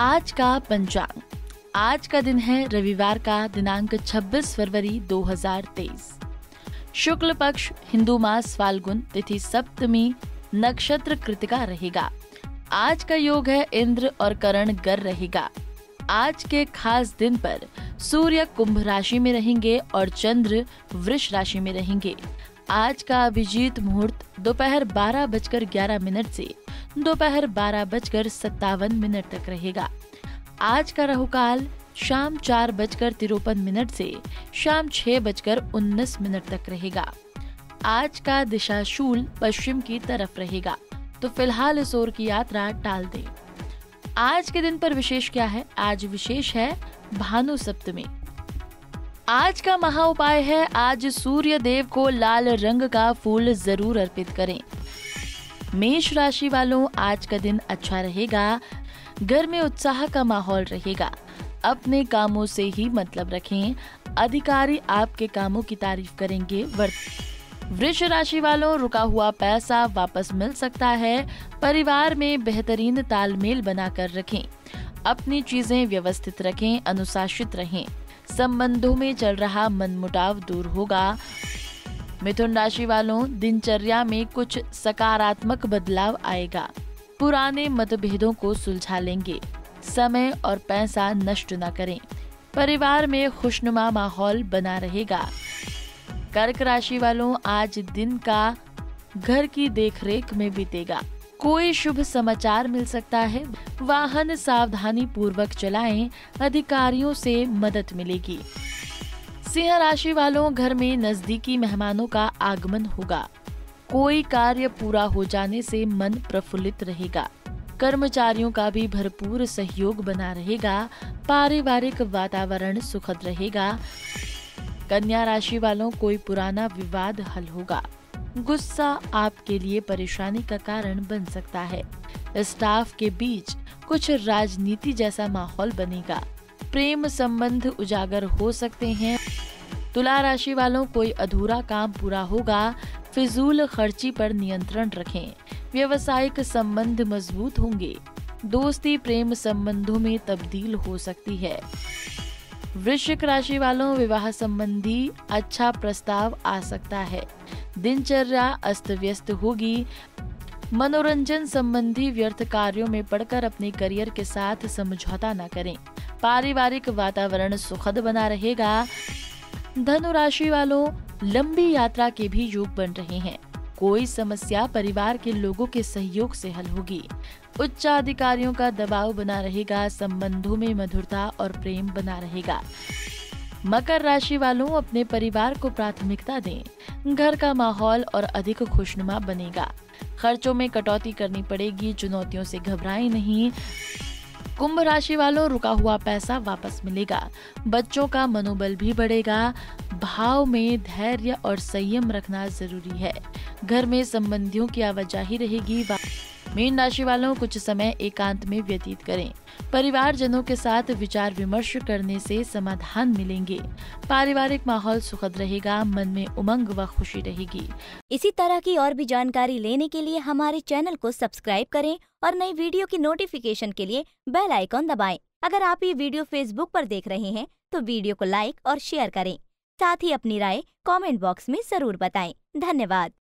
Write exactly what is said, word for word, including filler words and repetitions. आज का पंचांग। आज का दिन है रविवार का दिनांक छब्बीस फरवरी दो हजार तेईस, शुक्ल पक्ष, हिंदू मास फाल्गुन, तिथि सप्तमी, नक्षत्र कृतिका रहेगा। आज का योग है इंद्र और करण गर रहेगा। आज के खास दिन पर सूर्य कुंभ राशि में रहेंगे और चंद्र वृष राशि में रहेंगे। आज का अभिजीत मुहूर्त दोपहर बारह बजकर ग्यारह मिनट से दोपहर बारह बजकर सत्तावन मिनट तक रहेगा। आज का राहुकाल शाम चार बजकर तिरपन मिनट से शाम छह बजकर उन्नीस मिनट तक रहेगा। आज का दिशाशूल पश्चिम की तरफ रहेगा, तो फिलहाल इस ओर की यात्रा टाल दें। आज के दिन पर विशेष क्या है? आज विशेष है भानु सप्तमी। आज का महा उपाय है आज सूर्य देव को लाल रंग का फूल जरूर अर्पित करें। मेष राशि वालों, आज का दिन अच्छा रहेगा। घर में उत्साह का माहौल रहेगा। अपने कामों से ही मतलब रखें, अधिकारी आपके कामों की तारीफ करेंगे। वृष राशि वालों, रुका हुआ पैसा वापस मिल सकता है। परिवार में बेहतरीन तालमेल बनाकर रखें। अपनी चीजें व्यवस्थित रखें, अनुशासित रहें। संबंधों में चल रहा मनमुटाव दूर होगा। मिथुन राशि वालों, दिनचर्या में कुछ सकारात्मक बदलाव आएगा। पुराने मतभेदों को सुलझा लेंगे। समय और पैसा नष्ट न करें। परिवार में खुशनुमा माहौल बना रहेगा। कर्क राशि वालों, आज दिन का घर की देखरेख में बीतेगा। कोई शुभ समाचार मिल सकता है। वाहन सावधानी पूर्वक चलाएं, अधिकारियों से मदद मिलेगी। सिंह राशि वालों, घर में नजदीकी मेहमानों का आगमन होगा। कोई कार्य पूरा हो जाने से मन प्रफुल्लित रहेगा। कर्मचारियों का भी भरपूर सहयोग बना रहेगा। पारिवारिक वातावरण सुखद रहेगा। कन्या राशि वालों, कोई पुराना विवाद हल होगा। गुस्सा आपके लिए परेशानी का कारण बन सकता है। स्टाफ के बीच कुछ राजनीति जैसा माहौल बनेगा। प्रेम संबंध उजागर हो सकते हैं। तुला राशि वालों, कोई अधूरा काम पूरा होगा। फिजूल खर्ची पर नियंत्रण रखें। व्यवसायिक संबंध मजबूत होंगे। दोस्ती प्रेम संबंधों में तब्दील हो सकती है। वृश्चिक राशि वालों, विवाह संबंधी अच्छा प्रस्ताव आ सकता है। दिनचर्या अस्त व्यस्त होगी। मनोरंजन संबंधी व्यर्थ कार्यों में पड़कर अपने करियर के साथ समझौता न करें। पारिवारिक वातावरण सुखद बना रहेगा। धनु राशि वालों, लंबी यात्रा के भी योग बन रहे हैं। कोई समस्या परिवार के लोगों के सहयोग से हल होगी। उच्चाधिकारियों का दबाव बना रहेगा। संबंधों में मधुरता और प्रेम बना रहेगा। मकर राशि वालों, अपने परिवार को प्राथमिकता दें। घर का माहौल और अधिक खुशनुमा बनेगा। खर्चों में कटौती करनी पड़ेगी। चुनौतियों से घबराएं नहीं। कुंभ राशि वालों, रुका हुआ पैसा वापस मिलेगा। बच्चों का मनोबल भी बढ़ेगा। भाव में धैर्य और संयम रखना जरूरी है। घर में संबंधियों की आवाजाही रहेगी। मीन राशि वालों, कुछ समय एकांत में व्यतीत करें। परिवारजनों के साथ विचार विमर्श करने से समाधान मिलेंगे। पारिवारिक माहौल सुखद रहेगा। मन में उमंग व खुशी रहेगी। इसी तरह की और भी जानकारी लेने के लिए हमारे चैनल को सब्सक्राइब करें और नई वीडियो की नोटिफिकेशन के लिए बेल आइकॉन दबाएं। अगर आप ये वीडियो फेसबुक पर देख रहे हैं तो वीडियो को लाइक और शेयर करें। साथ ही अपनी राय कमेंट बॉक्स में जरूर बताएं। धन्यवाद।